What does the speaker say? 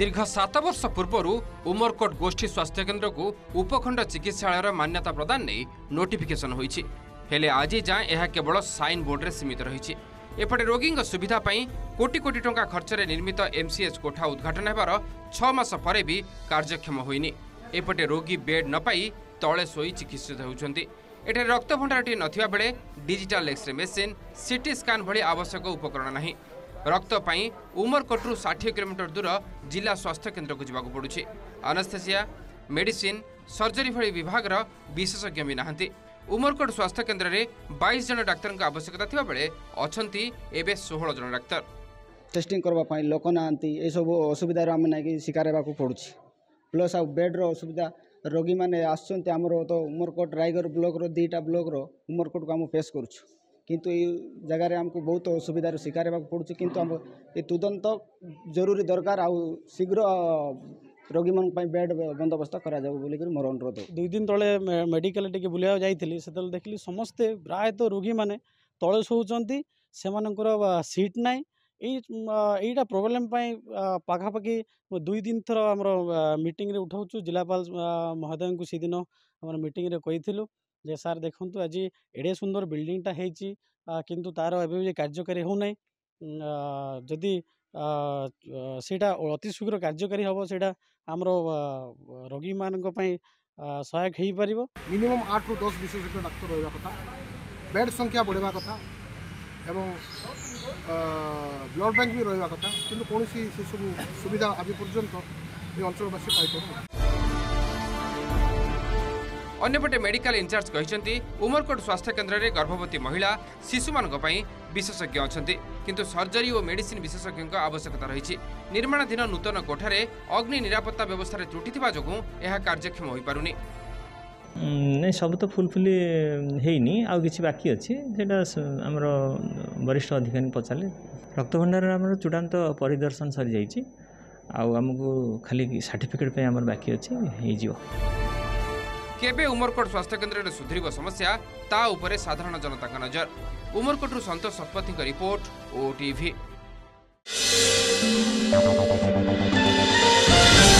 दीर्घ 7 वर्ष पूर्व उमरकोट गोष्ठी स्वास्थ्य केन्द्र को उपखंड चिकित्सालय मान्यता प्रदान नहीं नोटिफिकेशन होइछि। हेले आज जाए यह केवल साइन बोर्ड रे सीमित रहिछि। एपटे रोगी सुविधा पाई कोटी कोटी टंका खर्च रे निर्मित एमसीएच कोठा उद्घाटन होबार 6 मास परे भी कार्यक्षम होइनि। एपटे रोगी बेड न पाई तले सोई चिकित्सित होउछन्ति। एटे रक्त भंडारटी नथिबा बेले digital x ray machine CT scan भली आवश्यक उपकरण नाही। रक्त पाई उमरकोटरू 60 किलोमीटर दूर जिला स्वास्थ्य केन्द्र को जावाक पड़ुछि। आनेस्थेसिया मेडिसिन सर्जरी भली विभाग विशेषज्ञ भी नाहंती। उमरकोट स्वास्थ्य केन्द्र रे 22 जन डाक्तर की आवश्यकता थिबा बेले अछंती एबे 16 जन डाक्तर। टेस्टिंग करबा पाई लोक नाहंती। ए सब असुविधा आम नै कि शिकार हेबाक पड़ुछि। प्लस आ बेड रो असुविधा रोगी माने आसुचंती हमरो तो उमरकोट रायगढ़ ब्लॉक रो 2टा ब्लॉक रो उमरकोट को हम फेस करूछु, किंतु ए जगह रे हमको बहुत असुविधा रो शिकार हेबाक पड़ुछु। किंतु हम ए तुरंत जरूरी दरकार आ शीघ्र रोगी मन पई बेड बंदोबस्त करा जाऊ बोली कर मोर अनुरोध। 2 दिन तले मेडिकल टिके बुलिया जाईथिली, सेतल देखली समस्त प्राय तो रोगी माने तले सोउचंती, से मानकर सीट नाही। एटा प्रोब्लेम पाई पाखापाखि 2 दिन थर आम मीटिंग रे उठाऊँ। जिलापाल महोदय को से दिन आम मीटिंग रे कही जे सार देखूँ आज एडे सुंदर बिल्डिंगटा होती किंतु तार ए कार्यकारी हो ना, जदि से अति शीघ्र कार्यकारी हम से आम रोगी मान सहायक हो पार। मिनिमम 8 रू 10 विशेषज्ञ डाक्तर रहा कथा, बेड संख्या बढ़ावा कथा, ब्लड बैंक भी रहा कथा, किंतु कौन से सब सुविधा आज पर्यंत ये अंचलवासी पाई। अन्यपटे मेडिकल इंचार्ज कहते उमरकोट स्वास्थ्य केन्द्र में गर्भवती महिला शिशु मानी विशेषज्ञ अच्छा, किंतु सर्जरी और मेडिसिन विशेषज्ञ आवश्यकता रही। निर्माणाधीन नूतन कोठार अग्नि निरापत्ता व्यवस्था त्रुटि थी जो यह कार्यक्षम हो पार नहीं। सब तो फुलफिली होनी आउ कि बाकी अच्छे से आम वरिष्ठ अधिकारी पचारे रक्त भंडार आम चूड़ांत परिदर्शन सरी जाइए आमको खाली सर्टिफिकेट आम बाकी अच्छे। केबे उमरकोट स्वास्थ्य केन्द्र में सुधर समस्या ता उपरे साधारण जनता का नजर। उमरकोट संतोष शतपथी का रिपोर्ट ओटीवी।